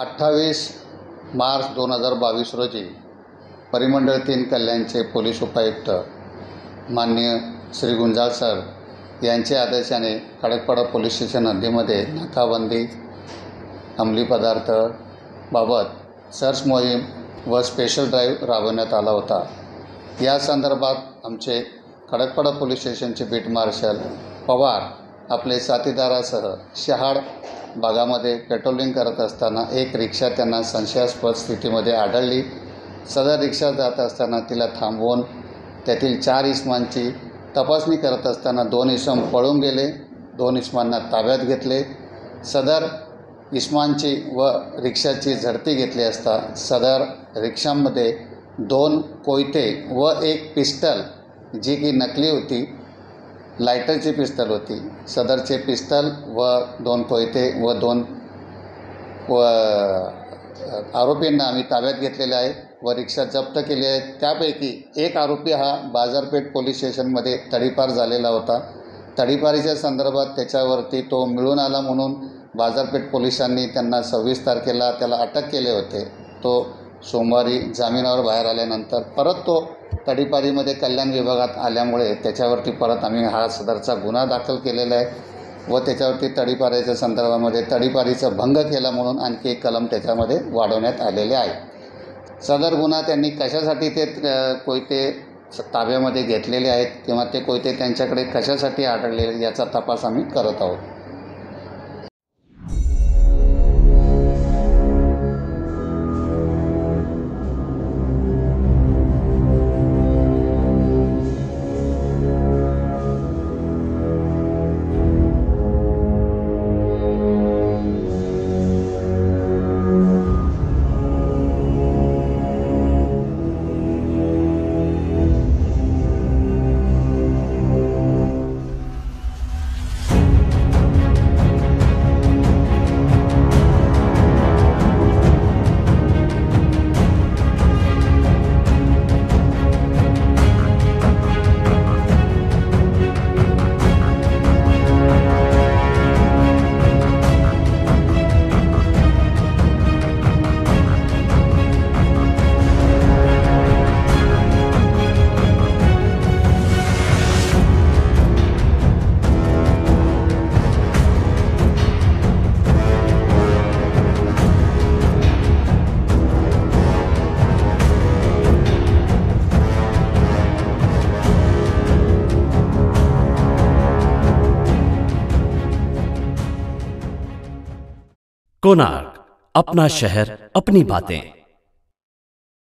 28 मार्च 2022 रोजी परिमंडळ 3 कल्याणचे पोलीस उपायुक्त माननीय श्री गुंजाळ सर यांच्या आदेशाने खडकपाडा पोलीस स्टेशन हद्दीमध्ये नाकाबंदी, अंमली पदार्थ बाबत सर्च मोहीम व स्पेशल ड्राईव्ह राबवण्यात आला होता। या संदर्भात आमचे खडकपाडा पोलीस स्टेशनचे बीट मार्शल पवार आपले साथीदारासह शहाड भागामध्ये पेट्रोलिंग करत असताना एक रिक्षा त्यांना संशयास्पद स्थितीमध्ये आढळली। सदर रिक्षा जात असताना तिला थांबवून त्यातील 4 इसमांची तपासणी करत असताना 2 इसम पळून गेले। 2 इसमांना ताब्यात घेतले। सदर इसमांची व रिक्षाची झडती घेतली असता सदर रिक्षामध्ये 2 कोयते व 1 पिस्टल जी की नकली होती, लायटरची पिस्टल होती। सदरचे पिस्टल व 2 कोयते व 2 आरोपींना आम्ही ताब्यात घेतलेले आहे व रिक्षा जप्त केली आहे। त्यापैकी एक आरोपी हा बाजारपेठ पोलीस स्टेशनमध्ये तडीपार झालेला होता। तडीपारीच्या संदर्भात त्याच्यावरती तो मिळून आला म्हणून बाजारपेठ पोलिसांनी त्यांना 26 तारखेला त्याला अटक केले होते। तो सोमवारी जामिनावर बाहेर आल्यानंतर परत तो तडीपारीमध्ये कल्याण विभागात आल्यामुळे त्याच्यावरती परत आम्ही हा सदरचा गुन्हा दाखल केलेला आहे व त्याच्यावरती तडीपारीच्या संदर्भामध्ये तडीपारीचा भंग केला म्हणून आणखी एक कलम त्याच्यामध्ये वाढवण्यात आलेले आहे। सदर गुन्हा त्यांनी कशासाठी ते कोयते ताब्यामध्ये घेतलेले आहेत किंवा ते कोयते त्यांच्याकडे कशासाठी आढळलेले याचा तपास आम्ही करत आहोत। कोणार्क, अपना शहर, अपनी बातें।